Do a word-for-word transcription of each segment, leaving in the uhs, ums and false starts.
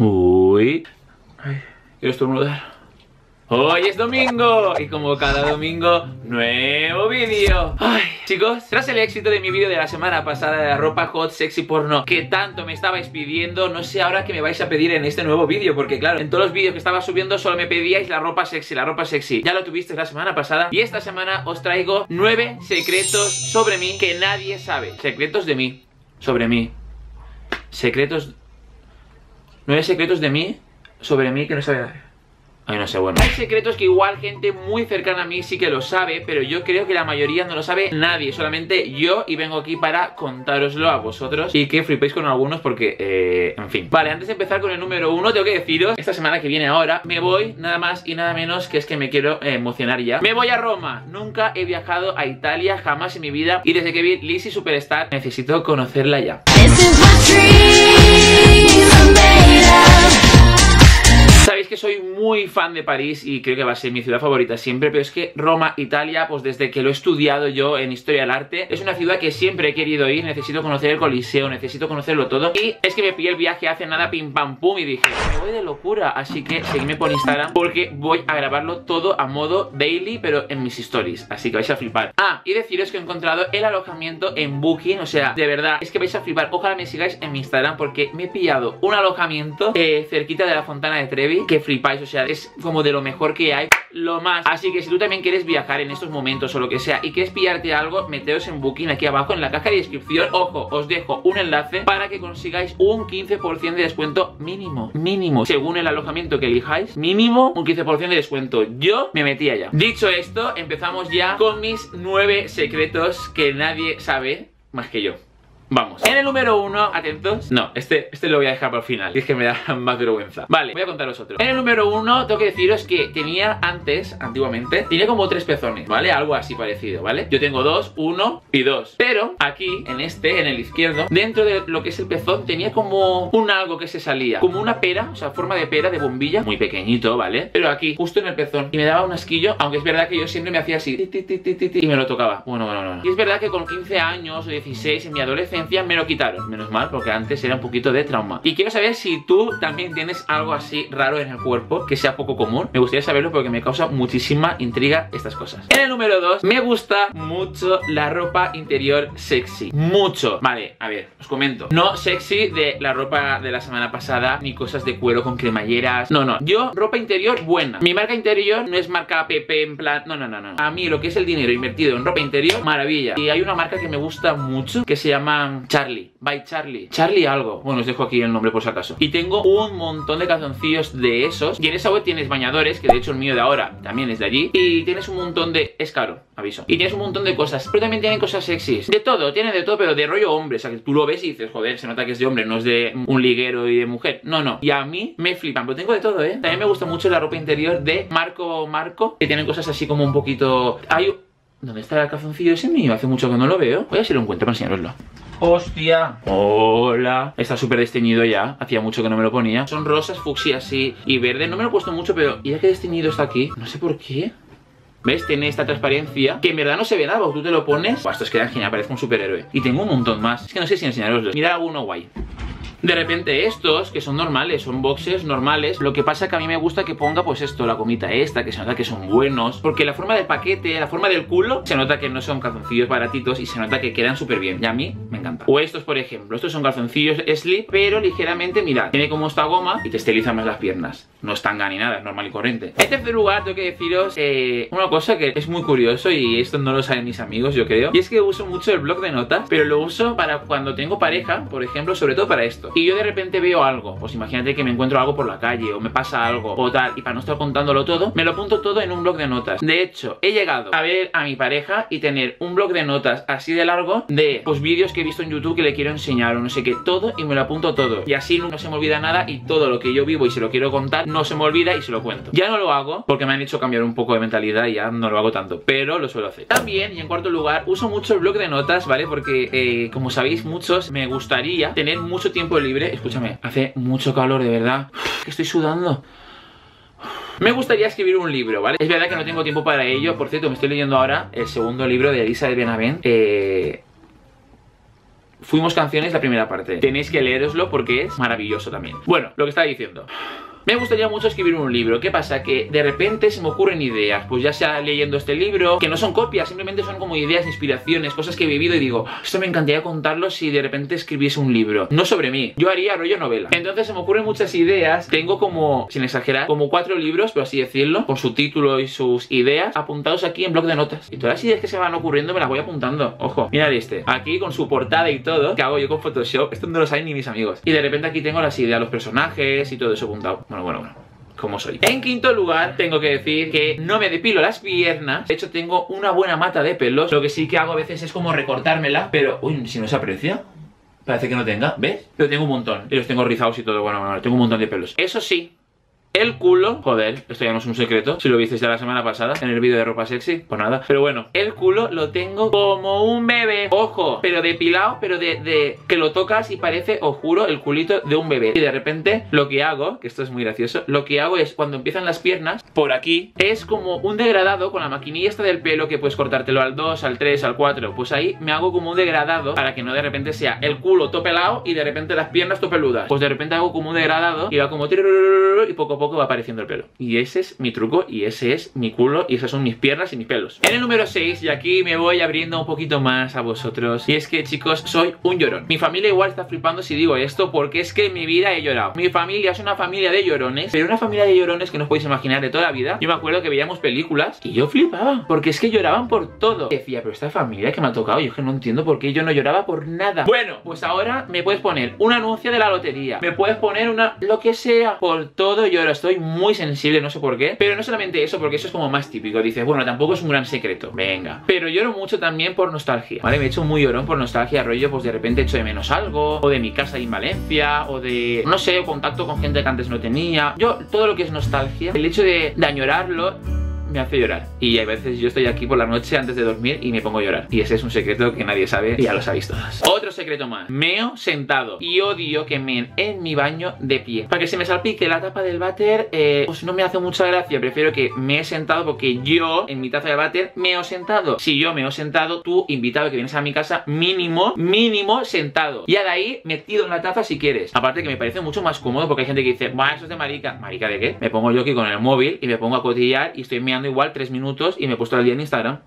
Uy. Ay, quiero estornudar. Hoy es domingo y como cada domingo, nuevo vídeo. Ay, chicos, tras el éxito de mi vídeo de la semana pasada de la ropa hot, sexy, porno, que tanto me estabais pidiendo, no sé ahora qué me vais a pedir en este nuevo vídeo, porque claro, en todos los vídeos que estaba subiendo solo me pedíais la ropa sexy, la ropa sexy. Ya lo tuvisteis la semana pasada y esta semana os traigo nueve secretos sobre mí que nadie sabe. Secretos de mí, sobre mí. Secretos... nueve secretos de mí, sobre mí que no sabe nadie. Ay, no sé, bueno. Hay secretos que igual gente muy cercana a mí sí que lo sabe, pero yo creo que la mayoría no lo sabe nadie, solamente yo, y vengo aquí para contároslo a vosotros y que flipéis con algunos porque, eh, en fin. Vale, antes de empezar con el número uno, tengo que deciros, esta semana que viene ahora me voy, nada más y nada menos, que es que me quiero eh, emocionar ya. Me voy a Roma. Nunca he viajado a Italia, jamás en mi vida, y desde que vi Lizzy Superstar necesito conocerla ya. This is my dream. Sabéis que soy muy fan de París y creo que va a ser mi ciudad favorita siempre, pero es que Roma, Italia, pues desde que lo he estudiado yo en Historia del Arte, es una ciudad que siempre he querido ir, necesito conocer el Coliseo, necesito conocerlo todo. Y es que me pillé el viaje hace nada, pim pam pum, y dije, me voy de locura, así que seguidme por Instagram porque voy a grabarlo todo a modo daily, pero en mis stories, así que vais a flipar. Ah, y deciros que he encontrado el alojamiento en Booking, o sea, de verdad, es que vais a flipar, ojalá me sigáis en mi Instagram porque me he pillado un alojamiento eh, cerquita de la Fontana de Trevi, que flipáis, o sea, es como de lo mejor que hay, lo más. Así que si tú también quieres viajar en estos momentos o lo que sea y quieres pillarte algo, meteos en Booking aquí abajo en la caja de descripción. Ojo, os dejo un enlace para que consigáis un quince por ciento de descuento mínimo, mínimo, según el alojamiento que elijáis, mínimo un quince por ciento de descuento. Yo me metí allá. Dicho esto, empezamos ya con mis nueve secretos que nadie sabe más que yo. Vamos. En el número uno, atentos. No, este, este lo voy a dejar para el final. Es que me da más vergüenza. Vale, voy a contaros otro. En el número uno, tengo que deciros que tenía antes, antiguamente, tenía como tres pezones, ¿vale? Algo así parecido, ¿vale? Yo tengo dos, uno y dos. Pero aquí, en este, en el izquierdo, dentro de lo que es el pezón, tenía como un algo que se salía, como una pera, o sea, forma de pera, de bombilla, muy pequeñito, ¿vale? Pero aquí, justo en el pezón. Y me daba un asquillo, aunque es verdad que yo siempre me hacía así, ti, ti, ti, ti, ti, y me lo tocaba. Bueno, bueno, bueno. Y es verdad que con quince años o dieciséis, en mi adolescencia, me lo quitaron, menos mal, porque antes era un poquito de trauma. Y quiero saber si tú también tienes algo así raro en el cuerpo que sea poco común. Me gustaría saberlo porque me causa muchísima intriga estas cosas. En el número dos, me gusta mucho la ropa interior sexy. Mucho. Vale, a ver, os comento. No sexy de la ropa de la semana pasada, ni cosas de cuero con cremalleras. No, no. Yo, ropa interior buena. Mi marca interior no es marca Pepe en plan... No, no, no, no. A mí lo que es el dinero invertido en ropa interior, maravilla. Y hay una marca que me gusta mucho que se llama... Charlie, by Charlie, Charlie algo. Bueno, os dejo aquí el nombre por si acaso. Y tengo un montón de calzoncillos de esos. Y en esa web tienes bañadores, que de hecho el mío de ahora también es de allí. Y tienes un montón de... Es caro, aviso. Y tienes un montón de cosas, pero también tienen cosas sexys. De todo, tienen de todo, pero de rollo hombre. O sea, que tú lo ves y dices, joder, se nota que es de hombre, no es de un liguero y de mujer. No, no. Y a mí me flipan, pero tengo de todo, ¿eh? También me gusta mucho la ropa interior de Marco Marco, que tienen cosas así como un poquito... Hay... ¿Dónde está el calzoncillo ese mío? Hace mucho que no lo veo. Voy a ver si lo encuentro para enseñaroslo. ¡Hostia! ¡Hola! Está súper desteñido ya. Hacía mucho que no me lo ponía. Son rosas, fucsia así y verde. No me lo he puesto mucho, pero ya que desteñido está aquí, no sé por qué. ¿Ves? Tiene esta transparencia que en verdad no se ve nada, porque tú te lo pones. Buah, estos quedan genial, parece un superhéroe. Y tengo un montón más. Es que no sé si enseñaroslos. Mirad alguno guay. De repente estos, que son normales, son boxers normales. Lo que pasa que a mí me gusta que ponga pues esto, la comita esta, que se nota que son buenos. Porque la forma del paquete, la forma del culo, se nota que no son calzoncillos baratitos y se nota que quedan súper bien. Y a mí me encanta. O estos, por ejemplo, estos son calzoncillos slip, pero ligeramente, mirad, tiene como esta goma y te estilizan más las piernas. No es tanga ni nada, es normal y corriente. En tercer lugar tengo que deciros eh, una cosa que es muy curioso y esto no lo saben mis amigos, yo creo. Y es que uso mucho el bloc de notas, pero lo uso para cuando tengo pareja, por ejemplo, sobre todo para esto. Y yo de repente veo algo, pues imagínate que me encuentro algo por la calle o me pasa algo o tal, y para no estar contándolo todo, me lo apunto todo en un bloc de notas. De hecho, he llegado a ver a mi pareja y tener un bloc de notas así de largo de, pues, vídeos que he visto en YouTube que le quiero enseñar o no sé qué, todo, y me lo apunto todo. Y así no se me olvida nada y todo lo que yo vivo y se lo quiero contar no se me olvida y se lo cuento. Ya no lo hago porque me han hecho cambiar un poco de mentalidad y ya no lo hago tanto, pero lo suelo hacer. También, y en cuarto lugar, uso mucho el bloc de notas, ¿vale? Porque, eh, como sabéis muchos, me gustaría tener mucho tiempo libre. Escúchame, hace mucho calor, de verdad. Estoy sudando. Me gustaría escribir un libro, ¿vale? Es verdad que no tengo tiempo para ello. Por cierto, me estoy leyendo ahora el segundo libro de Elizabeth Benavent. Eh... Fuimos canciones, la primera parte. Tenéis que leeroslo porque es maravilloso también. Bueno, lo que estaba diciendo. Me gustaría mucho escribir un libro. ¿Qué pasa? Que de repente se me ocurren ideas, pues ya sea leyendo este libro, que no son copias, simplemente son como ideas, inspiraciones, cosas que he vivido y digo, esto me encantaría contarlo si de repente escribiese un libro. No sobre mí, yo haría rollo novela. Entonces se me ocurren muchas ideas. Tengo como, sin exagerar, como cuatro libros, por así decirlo, con su título y sus ideas apuntados aquí en bloc de notas. Y todas las ideas que se van ocurriendo me las voy apuntando. Ojo, mirad este, aquí con su portada y todo, que hago yo con Photoshop. Esto no lo saben ni mis amigos. Y de repente aquí tengo las ideas, los personajes y todo eso apuntado. Bueno, bueno, bueno, como soy. En quinto lugar, tengo que decir que no me depilo las piernas. De hecho, tengo una buena mata de pelos. Lo que sí que hago a veces es como recortármela. Pero, uy, si no se aprecia, parece que no tenga, ¿ves? Pero tengo un montón. Y los tengo rizados y todo, bueno, bueno, tengo un montón de pelos. Eso sí, el culo, joder, esto ya no es un secreto. Si lo visteis ya la semana pasada en el vídeo de ropa sexy, pues nada. Pero bueno, el culo lo tengo como un bebé. Ojo, pero depilado, pero de, de que lo tocas y parece, os juro, el culito de un bebé. Y de repente lo que hago, que esto es muy gracioso, lo que hago es cuando empiezan las piernas, por aquí, es como un degradado con la maquinilla esta del pelo que puedes cortártelo al dos, al tres, al cuatro. Pues ahí me hago como un degradado para que no de repente sea el culo todo pelado y de repente las piernas todo peludas. Pues de repente hago como un degradado y va como y poco a poco poco va apareciendo el pelo. Y ese es mi truco, y ese es mi culo, y esas son mis piernas y mis pelos. En el número seis, y aquí me voy abriendo un poquito más a vosotros, y es que, chicos, soy un llorón. Mi familia igual está flipando si digo esto, porque es que en mi vida he llorado. Mi familia es una familia de llorones, pero una familia de llorones que no os podéis imaginar de toda la vida. Yo me acuerdo que veíamos películas y yo flipaba, porque es que lloraban por todo. Decía, pero esta familia que me ha tocado, yo es que no entiendo por qué yo no lloraba por nada. Bueno, pues ahora me puedes poner un anuncio de la lotería, me puedes poner una... lo que sea, por todo lloro. Estoy muy sensible, no sé por qué. Pero no solamente eso, porque eso es como más típico. Dices, bueno, tampoco es un gran secreto, venga. Pero lloro mucho también por nostalgia, ¿vale? Me he hecho muy llorón por nostalgia, rollo, pues de repente echo de menos algo, o de mi casa en Valencia, o de, no sé, contacto con gente que antes no tenía. Yo, todo lo que es nostalgia, el hecho de, de añorarlo me hace llorar. Y a veces yo estoy aquí por la noche antes de dormir y me pongo a llorar. Y ese es un secreto que nadie sabe y ya lo sabéis todas. Otro secreto más. Meo sentado. Y odio que meen en mi baño de pie. Para que se me salpique la tapa del váter, eh, pues no me hace mucha gracia. Prefiero que me he sentado porque yo, en mi taza de váter, meo sentado. Si yo meo sentado, tú, invitado que vienes a mi casa, mínimo, mínimo sentado. Y de ahí, metido en la taza si quieres. Aparte que me parece mucho más cómodo porque hay gente que dice, buah, eso es de marica. ¿Marica de qué? Me pongo yo aquí con el móvil y me pongo a cotillar y estoy meando igual tres minutos y me he puesto el día en Instagram.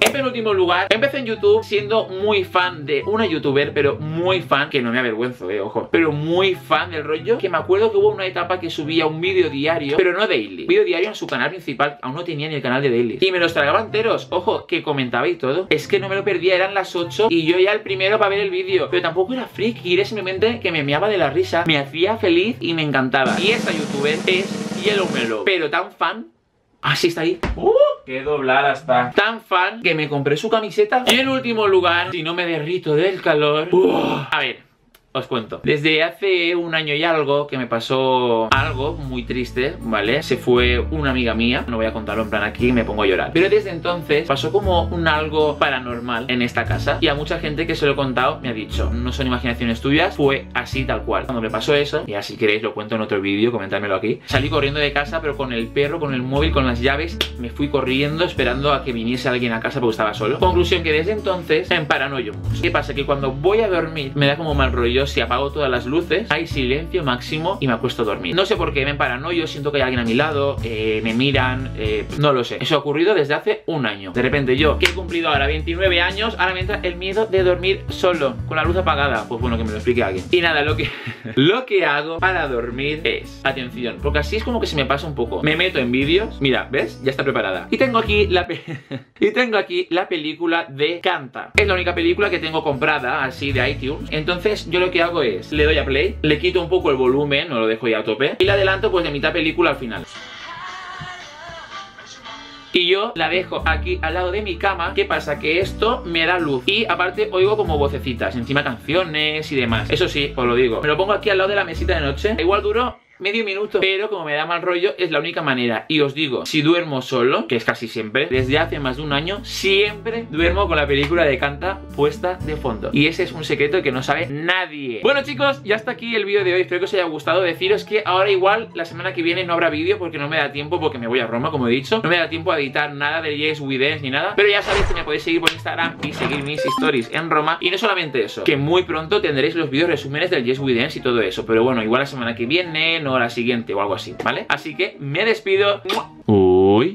En penúltimo lugar, empecé en YouTube siendo muy fan de una youtuber, pero muy fan, que no me avergüenzo, eh, ojo, pero muy fan del rollo, que me acuerdo que hubo una etapa que subía un vídeo diario, pero no daily, vídeo diario en su canal principal, aún no tenía ni el canal de daily, y me los tragaba enteros, ojo, que comentaba y todo, es que no me lo perdía, eran las ocho y yo ya el primero para ver el vídeo, pero tampoco era friki, era simplemente que me meaba de la risa, me hacía feliz y me encantaba. Y esta youtuber es Yellow Mellow, pero tan fan... Ah, sí, está ahí. ¡Uh! ¡Qué doblada está! Tan fan que me compré su camiseta. Y en último lugar, si no me derrito del calor... Uh, a ver, os cuento. Desde hace un año y algo que me pasó algo muy triste, ¿vale? Se fue una amiga mía. No voy a contarlo en plan aquí, me pongo a llorar. Pero desde entonces pasó como un algo paranormal en esta casa. Y a mucha gente que se lo he contado me ha dicho, no son imaginaciones tuyas, fue así tal cual. Cuando me pasó eso, ya si queréis lo cuento en otro vídeo, comentármelo aquí. Salí corriendo de casa, pero con el perro, con el móvil, con las llaves. Me fui corriendo esperando a que viniese alguien a casa porque estaba solo. Conclusión que desde entonces me paranoio mucho. ¿Qué pasa? Que cuando voy a dormir me da como mal rollo. Si apago todas las luces, hay silencio máximo y me acuesto a dormir. No sé por qué, me paranoio, siento que hay alguien a mi lado, eh, me miran, eh, no lo sé. Eso ha ocurrido desde hace un año. De repente yo, que he cumplido ahora veintinueve años, ahora me entra el miedo de dormir solo, con la luz apagada. Pues bueno, que me lo explique alguien. Y nada, lo que, lo que hago para dormir es, atención, porque así es como que se me pasa un poco. Me meto en vídeos, mira, ¿ves? Ya está preparada. Y tengo aquí la, pe y tengo aquí la película de Canta. Es la única película que tengo comprada, así de iTunes. Entonces yo lo que que hago es, le doy a play, le quito un poco el volumen, no lo dejo ya a tope, y la adelanto pues de mitad película al final. Y yo la dejo aquí al lado de mi cama. ¿Qué pasa? Que esto me da luz. Y aparte oigo como vocecitas, encima canciones y demás. Eso sí, os lo digo, me lo pongo aquí al lado de la mesita de noche. Igual duro medio minuto, pero como me da mal rollo es la única manera. Y os digo, si duermo solo, que es casi siempre, desde hace más de un año siempre duermo con la película de Canta puesta de fondo, y ese es un secreto que no sabe nadie. Bueno chicos, ya está aquí el vídeo de hoy, espero que os haya gustado. Deciros que ahora igual la semana que viene no habrá vídeo porque no me da tiempo, porque me voy a Roma, como he dicho, no me da tiempo a editar nada de Yes We Dance ni nada, pero ya sabéis que me podéis seguir por Instagram y seguir mis stories en Roma. Y no solamente eso, que muy pronto tendréis los vídeos resúmenes del Yes We Dance y todo eso, pero bueno, igual la semana que viene, no la siguiente o algo así, ¿vale? Así que me despido. Uy.